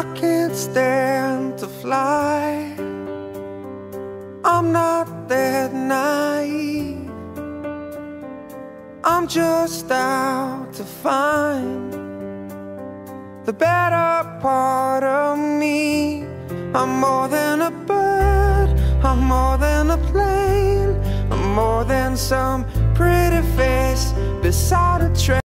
I can't stand to fly. I'm not that naive. I'm just out to find the better part of me. I'm more than a bird, I'm more than a plane, I'm more than some pretty face beside a train.